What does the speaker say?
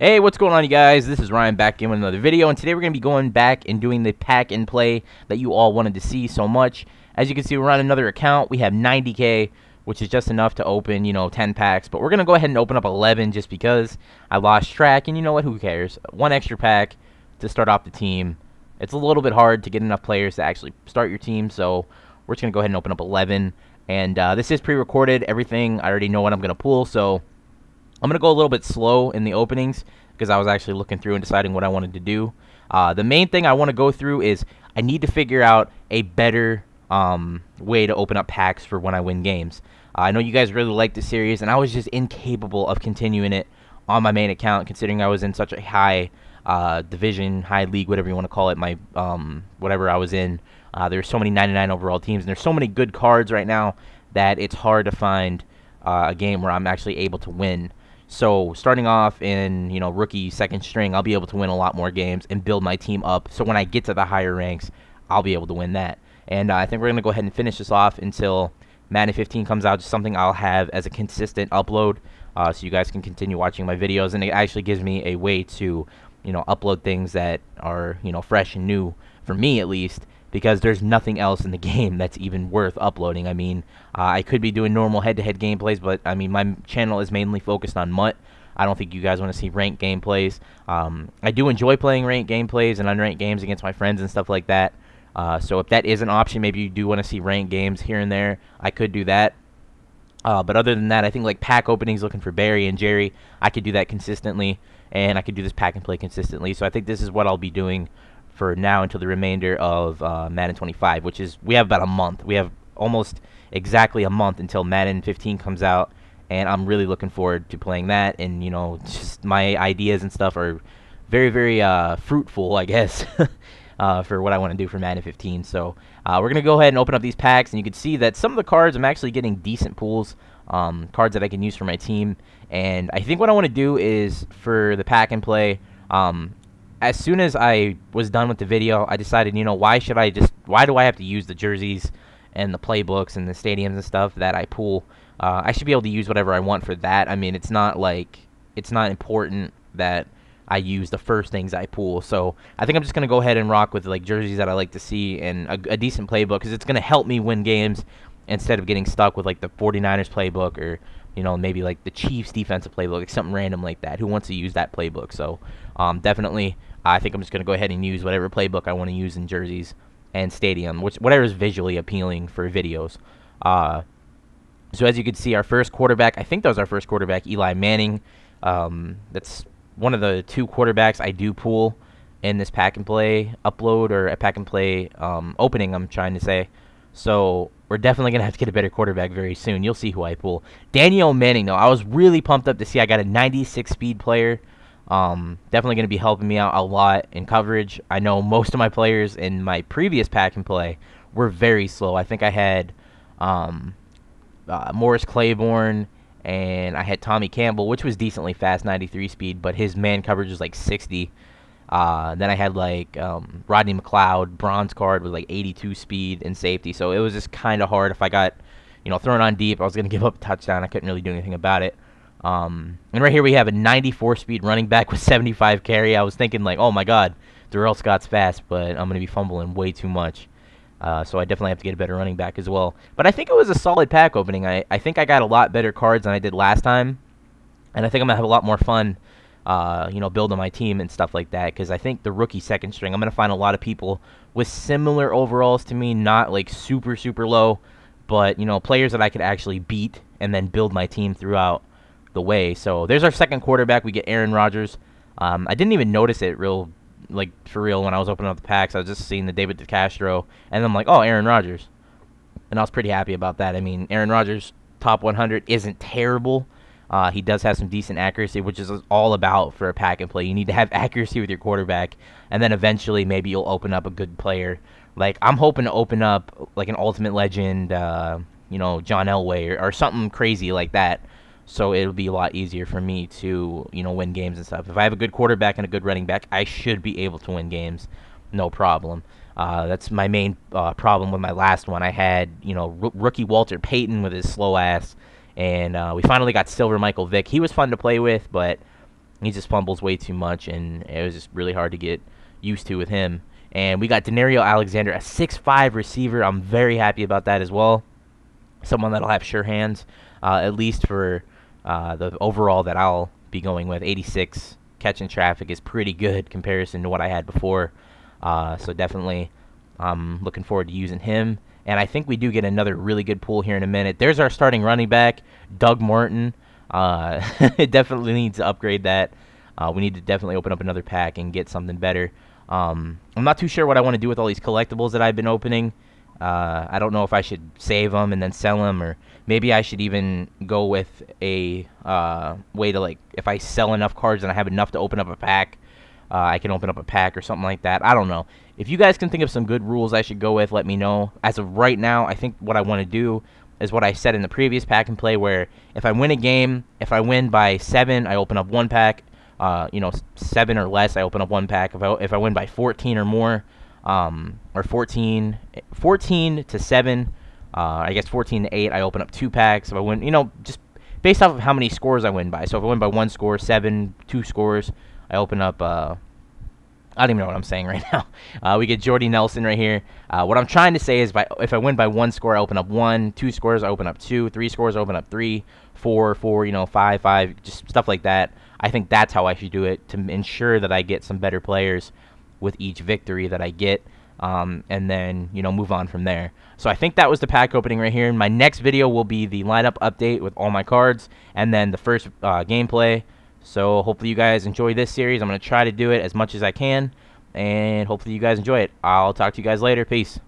Hey, what's going on, you guys? This is Ryan back in with another video, and today we're going to be going back and doing the pack and play that you all wanted to see so much. As you can see, we're on another account. We have 90k, which is just enough to open, you know, 10 packs, but we're going to go ahead and open up 11 just because I lost track, and you know what, who cares? One extra pack to start off the team. It's a little bit hard to get enough players to actually start your team, so we're just going to go ahead and open up 11, and this is pre-recorded, everything. I already know what I'm going to pull, so I'm going to go a little bit slow in the openings because I was actually looking through and deciding what I wanted to do. The main thing I want to go through is I need to figure out a better way to open up packs for when I win games. I know you guys really like this series, and I was just incapable of continuing it on my main account considering I was in such a high division, high league, whatever you want to call it, my whatever I was in. There's so many 99 overall teams, and there's so many good cards right now that it's hard to find a game where I'm actually able to win. So starting off in, you know, rookie second string, I'll be able to win a lot more games and build my team up. So when I get to the higher ranks, I'll be able to win that. And I think we're going to go ahead and finish this off until Madden 15 comes out. Just something I'll have as a consistent upload so you guys can continue watching my videos. And it actually gives me a way to, you know, upload things that are, you know, fresh and new for me at least, because there's nothing else in the game that's even worth uploading. I mean, I could be doing normal head-to-head gameplays, but, I mean, my channel is mainly focused on MUT. I don't think you guys want to see ranked gameplays. I do enjoy playing ranked gameplays and unranked games against my friends and stuff like that. So if that is an option, maybe you do want to see ranked games here and there, I could do that. But other than that, I think, like, pack openings, looking for Barry and Jerry, I could do that consistently, and I could do this pack and play consistently. So I think this is what I'll be doing for now until the remainder of Madden 25, which is, we have about a month. We have almost exactly a month until Madden 15 comes out, and I'm really looking forward to playing that. And, you know, just my ideas and stuff are very, very fruitful, I guess, for what I want to do for Madden 15. So we're going to go ahead and open up these packs, and you can see that some of the cards, I'm actually getting decent pulls, cards that I can use for my team. And I think what I want to do is for the pack and play, as soon as I was done with the video, I decided, you know, why do I have to use the jerseys and the playbooks and the stadiums and stuff that I pull? I should be able to use whatever I want for that. I mean, it's not like, it's not important that I use the first things I pull. So I think I'm just going to go ahead and rock with, like, jerseys that I like to see and a decent playbook, because it's going to help me win games instead of getting stuck with, like, the 49ers playbook or, you know, maybe like the Chiefs defensive playbook, like something random like that. Who wants to use that playbook? So definitely, I think I'm just going to go ahead and use whatever playbook I want to use in jerseys and stadium, which whatever is visually appealing for videos. So as you can see, our first quarterback, I think that was our first quarterback, Eli Manning. That's one of the two quarterbacks I do pull in this pack and play upload, or a pack and play opening, I'm trying to say. So we're definitely going to have to get a better quarterback very soon. You'll see who I pull. Denario Manning, though. I was really pumped up to see I got a 96 speed player. Definitely going to be helping me out a lot in coverage. I know most of my players in my previous pack and play were very slow. I think I had Morris Claiborne, and I had Tommy Campbell, which was decently fast, 93 speed, but his man coverage was like 60. Then I had, like, Rodney McLeod, bronze card, with like 82 speed and safety. So it was just kind of hard. If I got, you know, thrown on deep, I was going to give up a touchdown. I couldn't really do anything about it. And right here we have a 94 speed running back with 75 carry. I was thinking, like, oh my God, Darrell Scott's fast, but I'm going to be fumbling way too much. So I definitely have to get a better running back as well. But I think it was a solid pack opening. I think I got a lot better cards than I did last time. And I think I'm going to have a lot more fun, you know, building my team and stuff like that, because I think the rookie second string, I'm going to find a lot of people with similar overalls to me, not like super, super low, but, you know, players that I could actually beat and then build my team throughout the way. So there's our second quarterback. We get Aaron Rodgers. I didn't even notice it real, like, for real when I was opening up the packs. I was just seeing the David DeCastro, and I'm like, oh, Aaron Rodgers. And I was pretty happy about that. I mean, Aaron Rodgers, top 100, isn't terrible. He does have some decent accuracy, which is all about for a pack and play. You need to have accuracy with your quarterback, and then eventually maybe you'll open up a good player. Like, I'm hoping to open up, like, an ultimate legend, you know, John Elway or something crazy like that. So it'll be a lot easier for me to, you know, win games and stuff. If I have a good quarterback and a good running back, I should be able to win games, no problem. That's my main problem with my last one. I had, you know, rookie Walter Payton with his slow ass. And we finally got silver Michael Vick. He was fun to play with, but He just fumbles way too much, and it was just really hard to get used to with him. And we got Denario Alexander, a 6'5 receiver. I'm very happy about that as well. Someone that'll have sure hands, at least for the overall that I'll be going with. 86 catching traffic is pretty good comparison to what I had before. So definitely I'm looking forward to using him. And I think we do get another really good pool here in a minute. There's our starting running back, Doug Martin. It definitely needs to upgrade that. We need to definitely open up another pack and get something better. I'm not too sure what I want to do with all these collectibles that I've been opening. I don't know if I should save them and then sell them, or maybe I should even go with a way to, like, if I sell enough cards and I have enough to open up a pack, I can open up a pack or something like that. I don't know. If you guys can think of some good rules I should go with, let me know. As of right now, I think what I want to do is what I said in the previous pack and play, where if I win a game, if I win by 7, I open up one pack. 7 or less, I open up one pack. If I win by 14 or more, or 14 to 7, I guess 14 to 8, I open up 2 packs. If I win, just based off of how many scores I win by. So if I win by 1 score, 7, 2 scores, I open up, I don't even know what I'm saying right now. We get Jordy Nelson right here. What I'm trying to say is if I win by 1 score, I open up 1. 2 scores, I open up 2. 3 scores, I open up 3. 4, 4, 5, 5, just stuff like that. I think that's how I should do it, to ensure that I get some better players with each victory that I get, and then, move on from there. So I think that was the pack opening right here. And my next video will be the lineup update with all my cards, and then the first gameplay. So hopefully you guys enjoy this series. I'm going to try to do it as much as I can, and hopefully you guys enjoy it. I'll talk to you guys later. Peace.